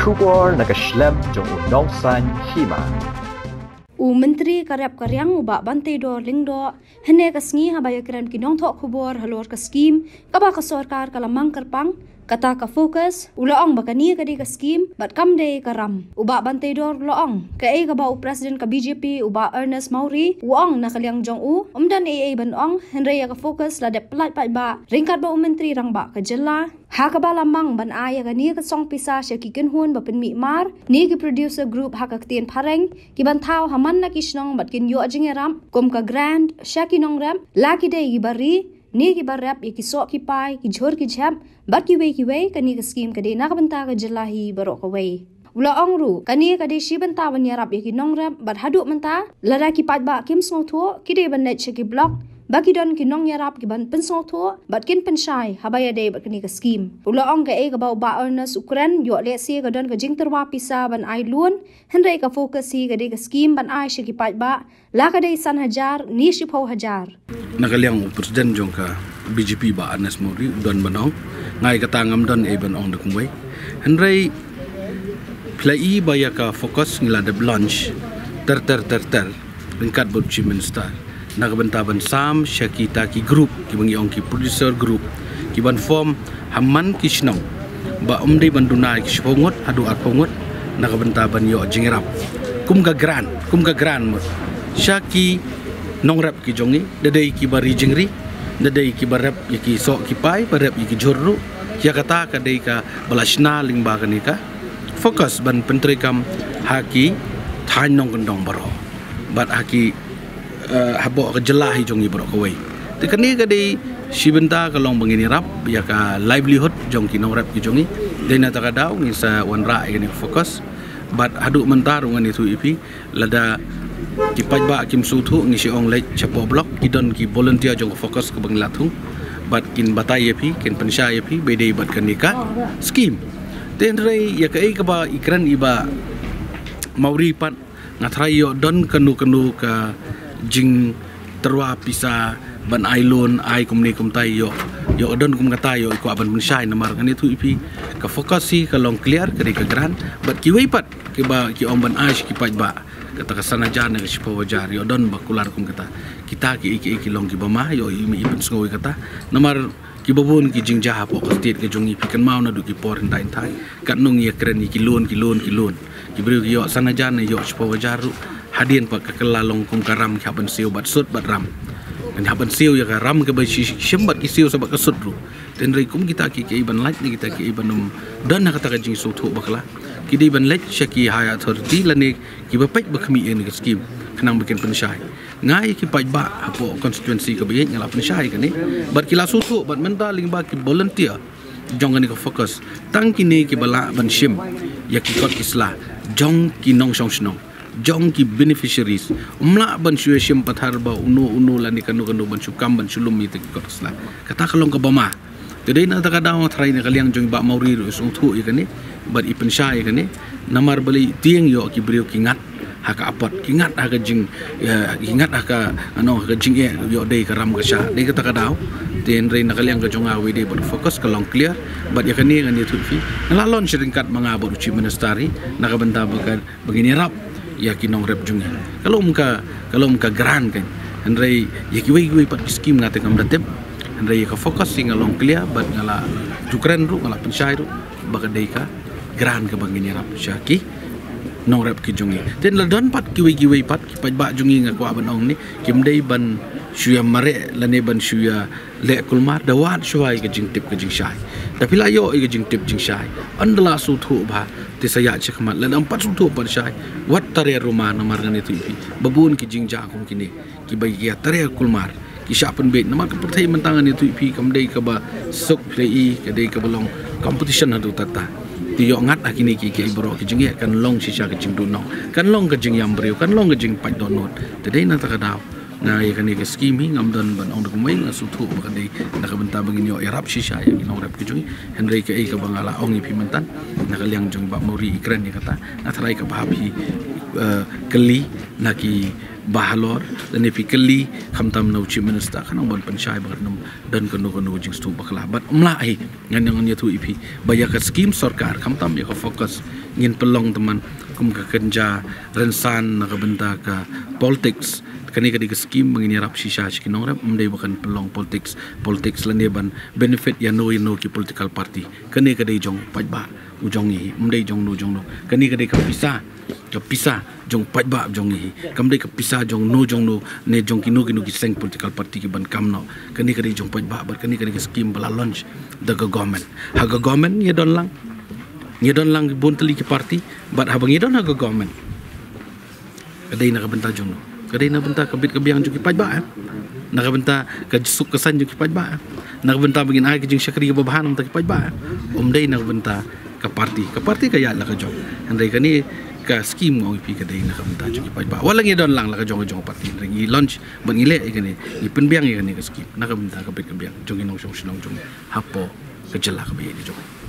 kubor naga shlem jong unongsan hima. U menteri karyap karyang ubak Banteidor Lyngdoh hene kasngi habaya kiran kinong thok kubor halor ka skim kaba ka sorkar kalamang kerpang kata ka fokus uloong bakani ka di ka skim bat kam de karam ubak Banteidor loong ka e ka ba u president ka BJP ubak Ernest Mauri uong nakaliang jong u umdan e banong henre ya ka fokus la de plat pat ba ringkat ba u menteri rang ba ka jela ha ka ba lamang ban aya ka ni ka song pisa shakikin hun ba pen mi mar ni ki producer group ha ka tien phareng ki ban thau haman na ki snong bat kin yo ajing ram kom ka grand shakinong ram la ki de gi bari ni ki barap iki sok ki pai ki jor ki jap bat ki wei kani ka skim ka de na ka banta ka jelahi barok ka wei ula ongru kani ka de shi banta ban yarap iki nong rap bat hadu menta lara ki pat ba kim song tho ki de ban ne cheki block baki don ki nong yarap ki ban pen song tho bat kin pen shai habaya de bat kani ka skim ula ong ka e ka ba ba Ernest Ukraine yo le se ka don ka jing terwa pisa ban ai lun henrei ka focus hi ka de ka skim ban ai shi ki pat ba la ka de 1000 ni shi 5000 nakaliang presiden jongka BJP ba Ernest Mauri don banong ngai katangam don e banong de kumbai henrei plai bayaka fokus ngila de launch ter ringkat bot minister nak bentaban sam syakita ki group ki bangi ong ki producer group ki ban form haman kishnong ba umdei bandunai ki shongot adu arpongot nak bentaban yo jingrap kum ga gran syaki nongrap ki jongi dadai ki bari jingri dadai ki barap ki sok ki pai barap ki jorru ya kata ka dei ka balashna lingba kanika fokus ban pentrikam haki thainong kendong baro bat haki habok kejelahi jongi baro kawai tekani ka dei sibenta kalong bangini rap ya ka livelihood jongki nongrap ki jongi dei nata ka daw ni sa wanra ini fokus bat hadu mentarungan itu ipi lada ki pajba kim suthu ngisi ong lek chapo blok kidon ki volunteer jong fokus ke banglathung bat kin bataye phi kin panchayat phi bedei bat kanika scheme tenrei yakai ka ba ikran iba mauri pat ngathrai yo don kanu ka jing terwa pisa ban ailon ai kumni kumtai yo don kum kata yo ko aban panchayat namar kan itu ipi ka fokus si ka long clear kari ka gran bat ki wei pat ki ba ki om ban ai ki pajba kata kesana jana ke sipo wajar yo don bakular kum kata kita ki iki long ki bama yo imi ipen sngoi kata namar ki babun ki jing jaha po kastit ke jongi pikan mau na du ki por ndai thai kat nong ye kren ki lon ki bru yo sana jana yo sipo wajar hadien pa ka kelalong kum karam ki haban siu bat sut bat ram kan haban siu ya karam ke ba shimbat ki siu sabak kasut ru den rei kum kita ki iban lait ni kita ki iban nom dan na kata ka jing su thu bakla kidi ban lek shaki haya authority lanik ki bapek bakmi en skim kanang bikin pensyai ngai ki pajba apo constituency ka biek ngala pensyai kani bat kila susu bat menta lingba ki volunteer jong ani ka fokus tang kini ki bala ban shim ya ki kot islah jong ki nong song song jong ki beneficiaries umla ban shue shim pathar ba uno lanik kanu ban shukam ban shulum mi ki kot islah kata kalong ka bama tedai na takadaw thrai na kaliang jong ba mauri ru suthu ikani bat ipen syai kene namar beli tiang yo ki brio kingat haka apot kingat haka jing ingat haka ano haka jing yo dei karam ka sha dei ka takadaw ten rein nakaliang ka jonga we dei bot fokus ka long clear bat yakani ngani tufi la launch ringkat manga bot uchi ministeri nakabenta bakal begini rap yakinong rap jungi kalom ka gran kan henrei yakiwi pat skim ngate kam datep henrei ka fokus singa long clear bat ngala jukran ru ngala pensyai ru bakadei ka gran ke banginnya rap syaki nong rap ki jungi den la don pat kiwi pat ki pajba jungi ngak wa ban ong ni kim dei ban syuya mare la ne ban syuya le kulmar dawat syuai ke jing tip ke jing syai tapi la yo ke jing tip jing syai andala su thu ba ti saya chekmat la empat su thu ban syai wat tare rumah nomar ngani tu babun ki jing ja kum kini ki bagi tare kulmar ki sya pen bait nomar ke pertai mentangan itu pi kam dei ka ba sok play ke dei ka belong competition adu tata tiyo ngat akini ki bro ki jingi kan long shisha ki jing dunong kan long ka jing yam brio kan long ka jing pat donot tadai na takadaw na yakan ni skimi ngamdan ban ong kumai ngasuthu bakan ni nakabenta bangin yo erap shisha yang nong rap kijui henry ka ei ka bangala ong ipimentan nakaliang jung ba muri ikran ni kata nathrai ka bahapi keli naki bahalor dan epikeli khamtam nauchi minista kan ban panchai barnum dan kanu jing stu baklah bat mlai ngan ngan yatu ipi bayakat skim sarkar khamtam ya fokus ngin pelong teman kum ka kenja rensan nakabenta ka politics kani kadi skim mengin rap shisha kinong rap mdai bakan pelong politics lan ban benefit ya no ki political party kani kadi jong pajba ujongi mdai jong no jong no kani kadi ka pisah kapisa jong pajba jong hi kamde kapisa jong no ne jong kino seng political party ki ban kamno kani kari jong pajba bar kani kari skim bala launch the government haga government ye don lang bontli ki party bat habang ye don haga government kadai na kabenta jong no kadai na benta kabit kabiang jong ki pajba na kabenta kajsuk kesan jong ki pajba na kabenta bangin ai jong syakri babahan ta ki pajba umdai na kabenta ka party ka ya la ka jong andai kani ka skim ngoi pi ka dei na kam ta ju pai ba wala ngi don lang la ka jong parti ngi launch ban ngile ikani i penbiang ikani ka skim na kam ta ka pek biang jong nong jong hapo ka jela ka bi ni jong